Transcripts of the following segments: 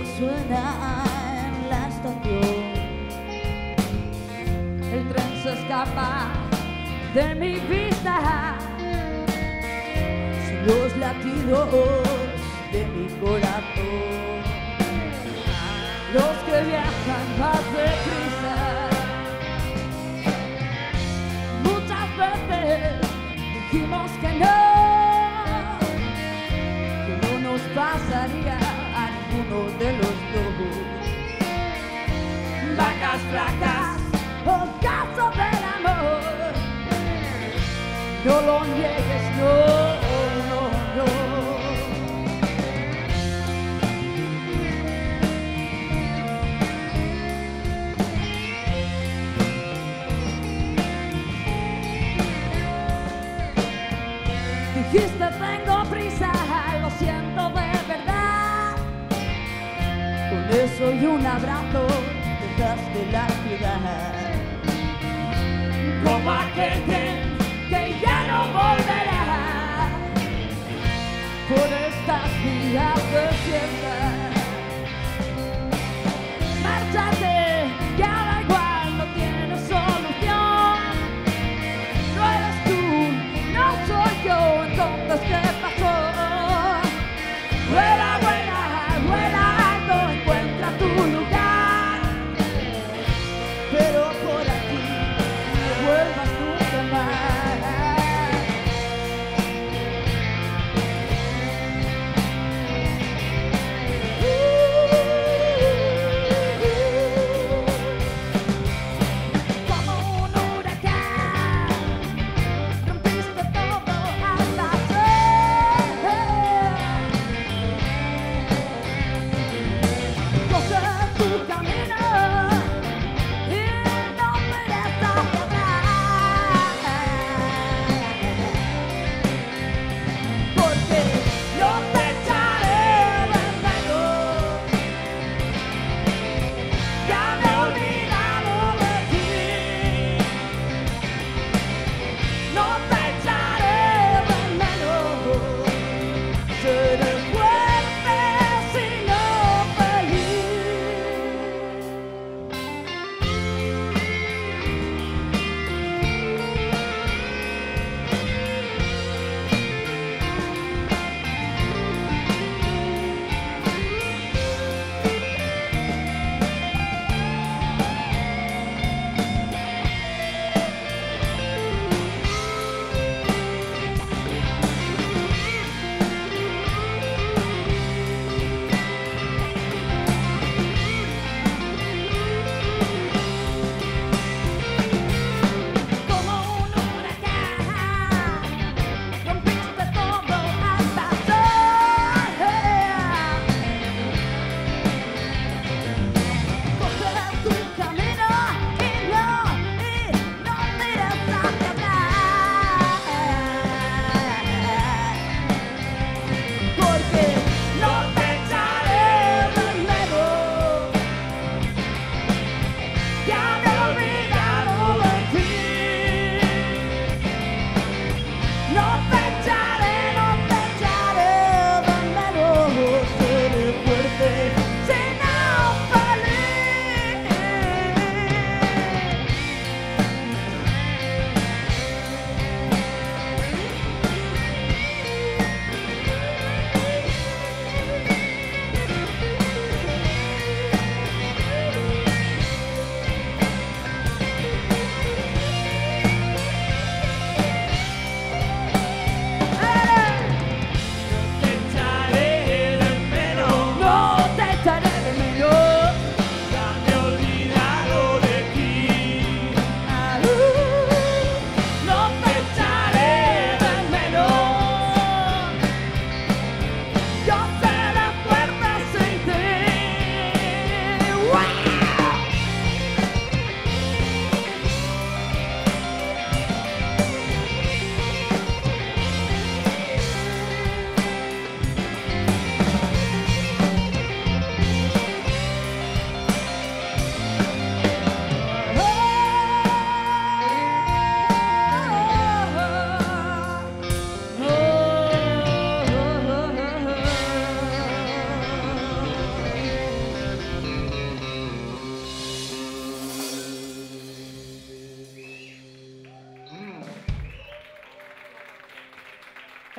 reloj suena en la estación. El tren se escapa de mi vista, son los latidos de mi corazón los que viajan más deprisa. Muchas veces dijimos que no nos pasaría a ninguno de los dos. Vacas flacas o caso del amor, no lo niegues, no. Dijiste tengo prisa, lo siento de verdad. Con eso y un abrazo dejaste la ciudad. Como aquel tren que ya no volverá por estas vías desiertas. Márchate, ya da igual, no tienes solución. No eres tú, no soy yo. ¿Qué pasó? Vuela, vuela, vuela alto, encuentra tu lugar. Pero por aquí no vuelvas nunca más.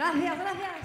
Gracias, gracias.